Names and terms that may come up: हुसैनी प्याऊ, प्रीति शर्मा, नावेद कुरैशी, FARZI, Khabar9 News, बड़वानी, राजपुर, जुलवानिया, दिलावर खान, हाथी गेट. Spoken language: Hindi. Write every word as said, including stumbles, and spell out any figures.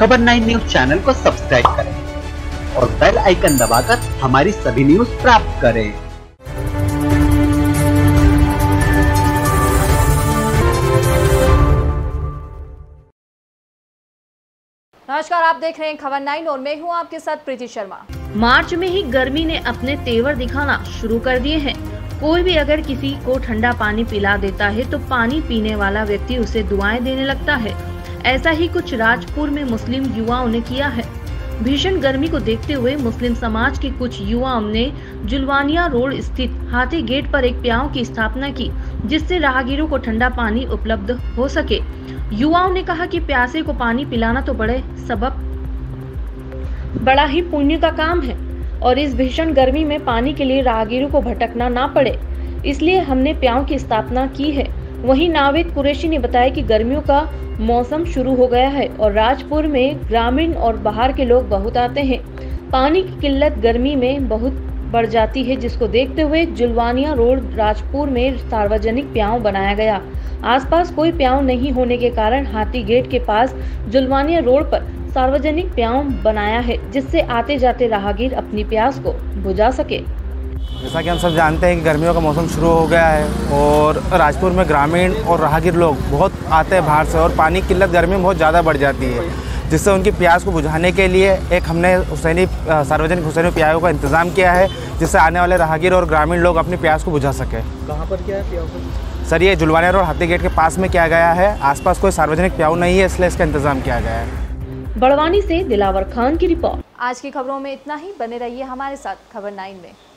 खबर नाइन न्यूज चैनल को सब्सक्राइब करें और बेल आइकन दबाकर हमारी सभी न्यूज प्राप्त करें। नमस्कार, आप देख रहे हैं खबर नाइन और मैं हूं आपके साथ प्रीति शर्मा। मार्च में ही गर्मी ने अपने तेवर दिखाना शुरू कर दिए हैं। कोई भी अगर किसी को ठंडा पानी पिला देता है तो पानी पीने वाला व्यक्ति उसे दुआएं देने लगता है। ऐसा ही कुछ राजपुर में मुस्लिम युवाओं ने किया है। भीषण गर्मी को देखते हुए मुस्लिम समाज के कुछ युवाओं ने जुलवानिया रोड स्थित हाथी गेट पर एक प्याऊ की स्थापना की, जिससे राहगीरों को ठंडा पानी उपलब्ध हो सके। युवाओं ने कहा कि प्यासे को पानी पिलाना तो बड़े सबब बड़ा ही पुण्य का काम है और इस भीषण गर्मी में पानी के लिए राहगीरों को भटकना ना पड़े, इसलिए हमने प्याऊ की स्थापना की है। वहीं नावेद कुरैशी ने बताया कि गर्मियों का मौसम शुरू हो गया है और राजपुर में ग्रामीण और बाहर के लोग बहुत आते हैं। पानी की किल्लत गर्मी में बहुत बढ़ जाती है, जिसको देखते हुए जुलवानिया रोड राजपुर में सार्वजनिक प्याऊ बनाया गया। आसपास कोई प्याऊ नहीं होने के कारण हाथी गेट के पास जुलवानिया रोड पर सार्वजनिक प्याऊ बनाया है, जिससे आते जाते राहगीर अपनी प्यास को बुझा सके। जैसा कि हम सब जानते हैं कि गर्मियों का मौसम शुरू हो गया है और राजपुर में ग्रामीण और राहगीर लोग बहुत आते हैं बाहर से और पानी की किल्लत गर्मी में बहुत ज़्यादा बढ़ जाती है, जिससे उनकी प्यास को बुझाने के लिए एक हमने हुसैनी सार्वजनिक हुसैनी प्याऊ का इंतज़ाम किया है, जिससे आने वाले राहगीर और ग्रामीण लोग अपनी प्यास को बुझा सकें। कहाँ पर क्या है प्याऊ का? सर, ये जुलवानिया रोड हाथी गेट के पास में किया गया है। आसपास कोई सार्वजनिक प्याऊ नहीं है, इसलिए इसका इंतज़ाम किया गया है। बड़वानी से दिलावर खान की रिपोर्ट। आज की खबरों में इतना ही। बने रहिए हमारे साथ खबर नाइन में।